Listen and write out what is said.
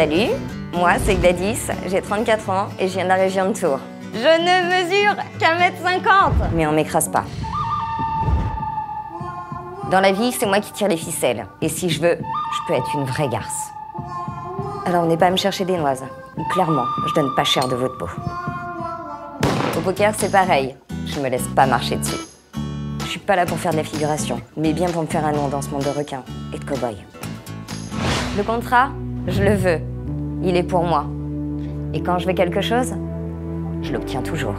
Salut, moi c'est Gladys, j'ai 34 ans et je viens de la région de Tours. Je ne mesure qu'1 m 50. Mais on m'écrase pas. Dans la vie, c'est moi qui tire les ficelles. Et si je veux, je peux être une vraie garce. Alors n'est pas à me chercher des noises. Clairement, je donne pas cher de votre peau. Au poker, c'est pareil. Je me laisse pas marcher dessus. Je suis pas là pour faire de la figuration, mais bien pour me faire un nom dans ce monde de requins et de cow-boys. Le contrat, je le veux. Il est pour moi. Et quand je veux quelque chose, je l'obtiens toujours.